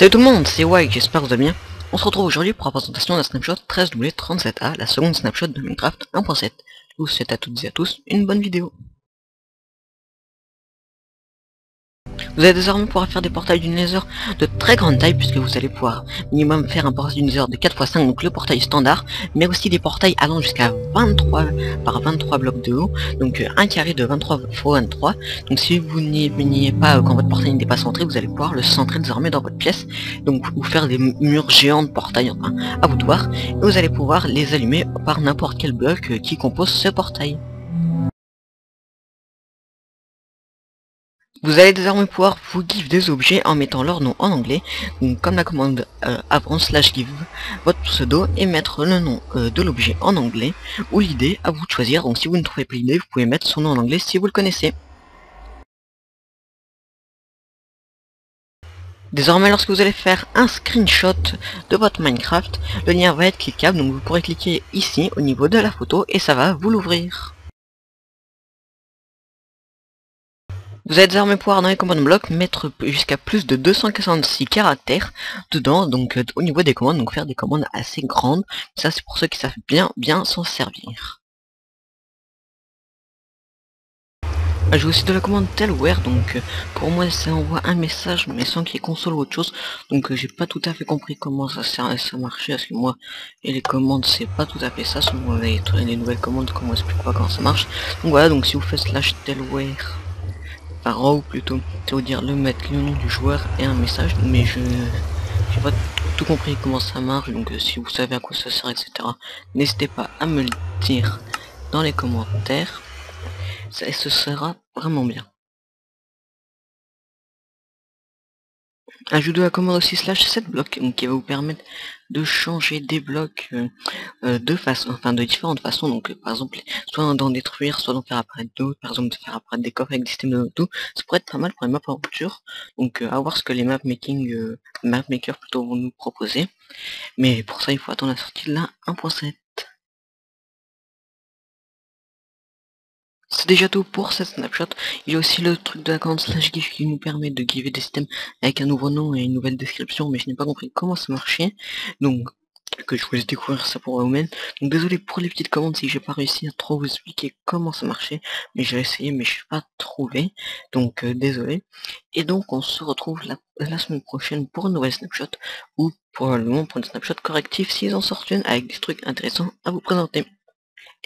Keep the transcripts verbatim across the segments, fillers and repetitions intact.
Salut tout le monde, c'est Wike, j'espère que vous allez bien. On se retrouve aujourd'hui pour la présentation d'un snapshot treize W trente-sept A, la seconde snapshot de Minecraft un point sept. Je vous souhaite à toutes et à tous une bonne vidéo. Vous allez désormais pouvoir faire des portails d'une laser de très grande taille, puisque vous allez pouvoir minimum faire un portail d'une laser de quatre par cinq, donc le portail standard, mais aussi des portails allant jusqu'à vingt-trois par vingt-trois blocs de haut, donc un carré de vingt-trois par vingt-trois. Donc si vous n'y pas quand votre portail n'est pas centré, vous allez pouvoir le centrer désormais dans votre pièce, donc vous faire des murs géants de portail, enfin à vous de voir, et vous allez pouvoir les allumer par n'importe quel bloc qui compose ce portail. Vous allez désormais pouvoir vous give des objets en mettant leur nom en anglais, donc comme la commande euh, avant slash give votre pseudo et mettre le nom euh, de l'objet en anglais ou l'idée, à vous de choisir. Donc si vous ne trouvez pas l'idée, vous pouvez mettre son nom en anglais si vous le connaissez. Désormais, lorsque vous allez faire un screenshot de votre Minecraft, le lien va être cliquable, donc vous pourrez cliquer ici au niveau de la photo et ça va vous l'ouvrir. Vous allez désormais pouvoir dans les commandes blocs mettre jusqu'à plus de deux cent soixante-six caractères dedans, donc euh, au niveau des commandes, donc faire des commandes assez grandes. Ça c'est pour ceux qui savent bien bien s'en servir. J'ai aussi de la commande telware, donc euh, pour moi ça envoie un message mais sans qu'il y ait console ou autre chose, donc euh, j'ai pas tout à fait compris comment ça, ça, ça marchait, parce que moi et les commandes c'est pas tout à fait ça, selon les, les nouvelles commandes, comment on explique pas comment ça marche. Donc voilà, donc si vous faites slash telware par en haut plutôt, c'est vous dire le mettre le nom du joueur et un message, mais je j'ai pas tout compris comment ça marche, donc euh, si vous savez à quoi ça sert etc, n'hésitez pas à me le dire dans les commentaires, ça ce sera vraiment bien. Ajoutez la commande aussi slash sept blocs, donc qui va vous permettre de changer des blocs euh, euh, de façon, enfin de différentes façons, donc euh, par exemple soit d'en détruire, soit d'en faire apparaître d'autres, par exemple de faire apparaître des coffres avec des systèmes de tout, ça pourrait être pas mal pour les maps en rupture, donc euh, à voir ce que les map making euh, map makers plutôt vont nous proposer, mais pour ça il faut attendre la sortie de la un point sept. C'est déjà tout pour cette snapshot. Il y a aussi le truc de la commande slash give qui nous permet de giver des systèmes avec un nouveau nom et une nouvelle description, mais je n'ai pas compris comment ça marchait, donc que je vous laisse découvrir ça pour vous-même. Donc désolé pour les petites commandes si j'ai pas réussi à trop vous expliquer comment ça marchait, mais j'ai essayé mais je n'ai pas trouvé, donc euh, désolé. Et donc on se retrouve la, la semaine prochaine pour une nouvelle snapshot, ou pour le moment pour une snapshot corrective s'ils en sortent une avec des trucs intéressants à vous présenter.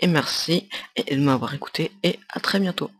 Et merci de m'avoir écouté et à très bientôt.